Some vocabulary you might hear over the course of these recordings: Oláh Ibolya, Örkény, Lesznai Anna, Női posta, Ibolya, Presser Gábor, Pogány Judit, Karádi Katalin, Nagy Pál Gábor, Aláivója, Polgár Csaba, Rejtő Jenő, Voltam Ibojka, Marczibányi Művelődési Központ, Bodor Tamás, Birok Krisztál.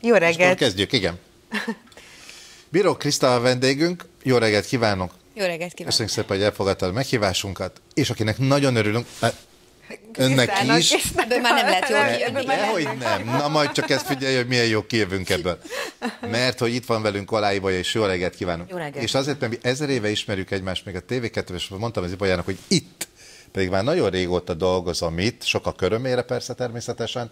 Jó reggelt! Kezdjük, igen. Birok Krisztál a vendégünk, jó reggelt kívánok! Jó reggelt kívánok! Köszönjük szépen, hogy elfogadtad a meghívásunkat, és akinek nagyon örülünk, önnek is. Ebből már nem lehet jól nem. Na majd csak ezt figyelj, hogy milyen jó kijövünk ebből. Mert hogy itt van velünk Aláivója, és jó reggelt kívánunk. Jó reggelt. És azért, mert mi 1000 éve ismerjük egymást még a TV2-ben, és mondtam az Ibolyának, hogy itt, pedig már nagyon régóta dolgozom itt, sok a körömére persze természetesen,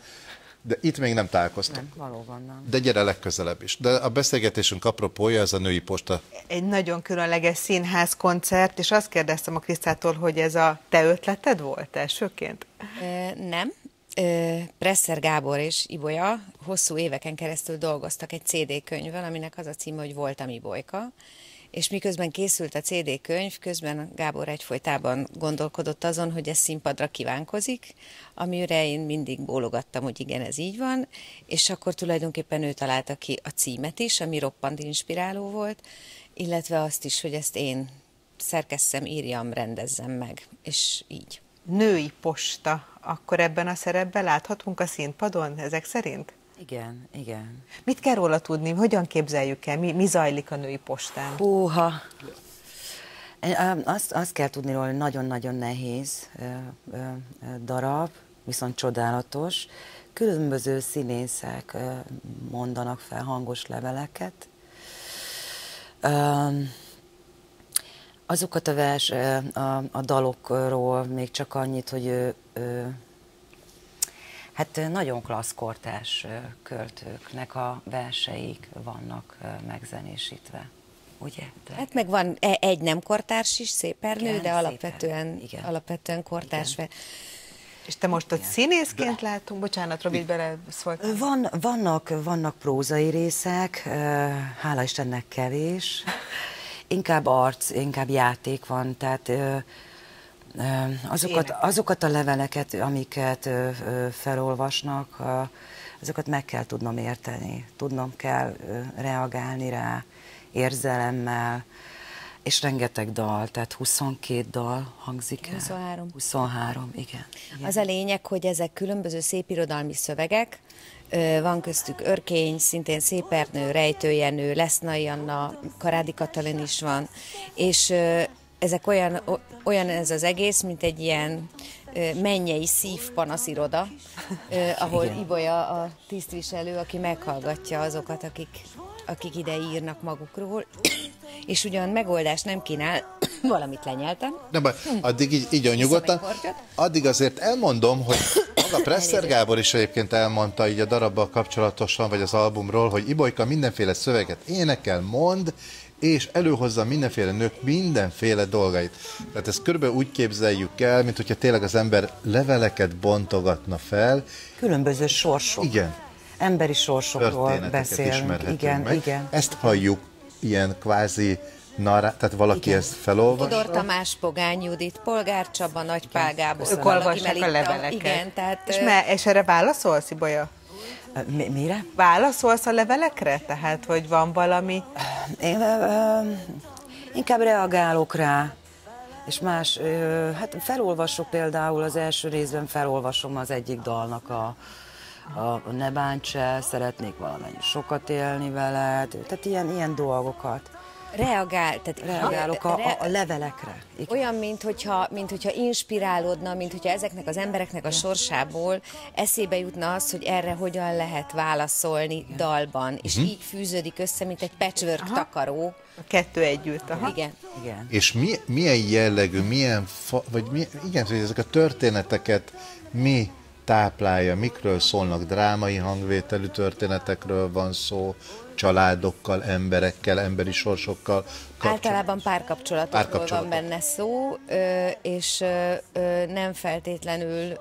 de itt még nem találkoztunk. Valóban nem. De gyere legközelebb is. De a beszélgetésünk apropója az a Női posta. Egy nagyon különleges színház koncert, és azt kérdeztem a Krisztától, hogy ez a te ötleted volt elsőként? Nem. Presser Gábor és Ibolya hosszú éveken keresztül dolgoztak egy CD-könyvvel, aminek az a címe, hogy Voltam Ibojka. És miközben készült a CD-könyv, közben Gábor egyfolytában gondolkodott azon, hogy ez színpadra kívánkozik, amire én mindig bólogattam, hogy igen, ez így van, és akkor tulajdonképpen ő találta ki a címet is, ami roppant inspiráló volt, illetve azt is, hogy ezt én szerkesszem, írjam, rendezzem meg, és így. Női posta, akkor ebben a szerepben láthatunk a színpadon, ezek szerint? Igen, igen. Mit kell róla tudni? Hogyan képzeljük el? Mi zajlik a Női postán? Húha! Azt kell tudni róla, hogy nagyon-nagyon nehéz darab, viszont csodálatos. Különböző színészek mondanak fel hangos leveleket. Azokat a dalokról még csak annyit, hogy hát nagyon klassz kortárs költőknek a verseik vannak megzenésítve, ugye? De hát meg van egy nem kortárs is, Szépernő, igen, de alapvetően, igen. Alapvetően kortárs. Igen. És te most ott színészként látunk? Bocsánat, Robit, beleszóltam. Vannak prózai részek, hála Istennek kevés. Inkább arc, inkább játék van, tehát... Azokat a leveleket, amiket felolvasnak, azokat meg kell tudnom érteni, tudnom kell reagálni rá érzelemmel, és rengeteg dal, tehát 22 dal hangzik el. 23. 23, igen. Az a lényeg, hogy ezek különböző szépirodalmi szövegek, van köztük Örkény, szintén Szépernő, Rejtő Jenő, Lesznai Anna, Karádi Katalin is van, és... Ezek olyan ez az egész, mint egy ilyen mennyei szívpanasziroda, ahol igen. Ibolya a tisztviselő, aki meghallgatja azokat, akik ide írnak magukról, és ugyan megoldást nem kínál, valamit lenyeltem. Nem baj, addig így nyugodtan. Addig azért elmondom, hogy maga Presser Gábor is egyébként elmondta így a darabbal kapcsolatosan, vagy az albumról, hogy Ibolyka mindenféle szöveget énekel, mond, és előhozza mindenféle nők mindenféle dolgait. Tehát ezt körülbelül úgy képzeljük el, mint hogyha tényleg az ember leveleket bontogatna fel. Különböző sorsok. Igen. Emberi sorsokról beszélünk. Igen, meg. Igen. Ezt halljuk ilyen kvázi narrát, tehát valaki igen. ezt felolvas. Bodor Tamás, Pogány Judit, Polgár Csaba, Nagy Pál Gábor. Ők olvasnak a leveleket. Igen, tehát... és erre válaszolsz, Ibolya? Mire? Válaszolsz a levelekre? Tehát, hogy van valami... Én inkább reagálok rá, és más, hát felolvasok például az első részben, felolvasom az egyik dalnak a ne bánts el, szeretnék valamennyi sokat élni veled, tehát ilyen dolgokat. Reagálok a levelekre. Igen. Olyan, mint hogyha inspirálódna, mint hogyha ezeknek az embereknek a sorsából eszébe jutna az, hogy erre hogyan lehet válaszolni igen. dalban. És így fűződik össze, mint egy patchwork aha. takaró. A kettő együtt. Aha. Igen. Igen. És milyen jellegű, hogy ezek a történeteket mi táplálja, mikről szólnak, drámai hangvételű történetekről van szó, családokkal, emberekkel, emberi sorsokkal. Általában párkapcsolatokról van benne szó, és nem feltétlenül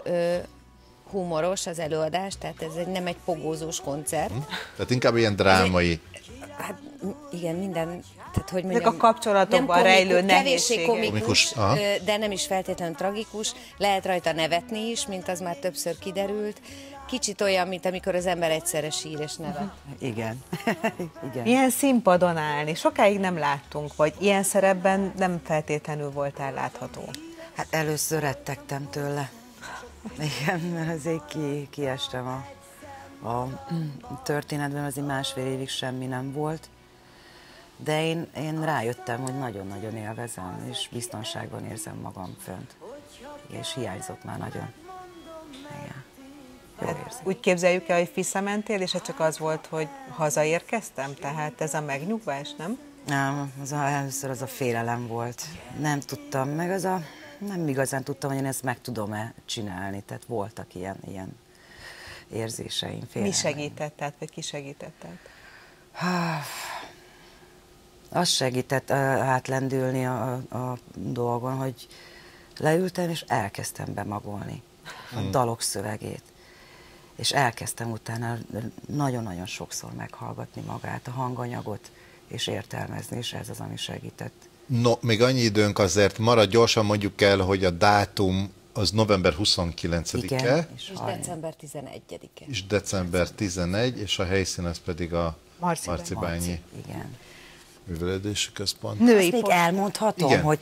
humoros az előadás, tehát ez nem egy pogózós koncert. Tehát inkább ilyen drámai. Hát igen, minden, tehát hogy mondjam, ezek a kapcsolatokban rejlő nehézségek. Komikus, de nem is feltétlenül tragikus, lehet rajta nevetni is, mint az már többször kiderült. Kicsit olyan, mint amikor az ember egyszerre sír és nevet. Igen. Igen. Ilyen színpadon állni, sokáig nem láttunk, vagy ilyen szerepben nem feltétlenül voltál látható. Hát először rettegtem tőle. Igen, mert azért kiestem a a történetben azért másfél évig semmi nem volt, de én rájöttem, hogy nagyon-nagyon élvezem, és biztonságban érzem magam fönt, és hiányzott már nagyon. Igen. Hát úgy képzeljük el, hogy visszamentél, és ez csak az volt, hogy hazaérkeztem, tehát ez a megnyugvás, nem? Nem, először az a félelem volt. Nem tudtam, meg az a... nem igazán tudtam, hogy én ezt meg tudom-e csinálni, tehát voltak ilyen érzéseim, félelem. Mi segített, tehát, vagy ki segített? Az segített átlendülni a dolgon, hogy leültem, és elkezdtem bemagolni a dalok szövegét. És elkezdtem utána nagyon-nagyon sokszor meghallgatni magát, a hanganyagot, és értelmezni, és ez az, ami segített. No, még annyi időnk azért marad, gyorsan mondjuk el, hogy a dátum az november 29-e. És december 11-e. És december 11, és a helyszín az pedig a MARCZIbányi Művelődési Központ. Női posta. Elmondhatom, igen, hogy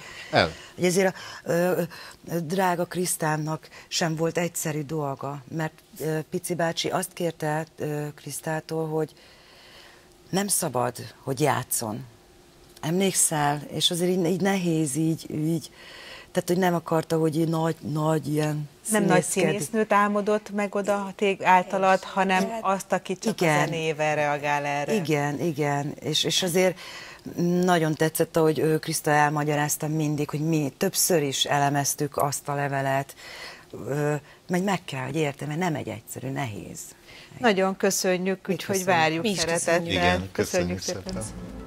ezért a drága Krisztánnak sem volt egyszerű dolga, mert Pici bácsi azt kérte Krisztától, hogy nem szabad, hogy játszon. Emlékszel? És azért így nehéz, így. Tehát, hogy nem akarta, hogy nagy ilyen színésznő. Nem nagy színésznőt álmodott meg oda általad, hanem azt, aki csak a zenével reagál erre. Igen. És azért nagyon tetszett, ahogy ő Kriszta elmagyarázta mindig, hogy mi többször is elemeztük azt a levelet, meg kell, hogy értem, mert nem egy egyszerű, nehéz. Nagyon köszönjük, úgyhogy várjuk szeretettel. Köszönjük szépen.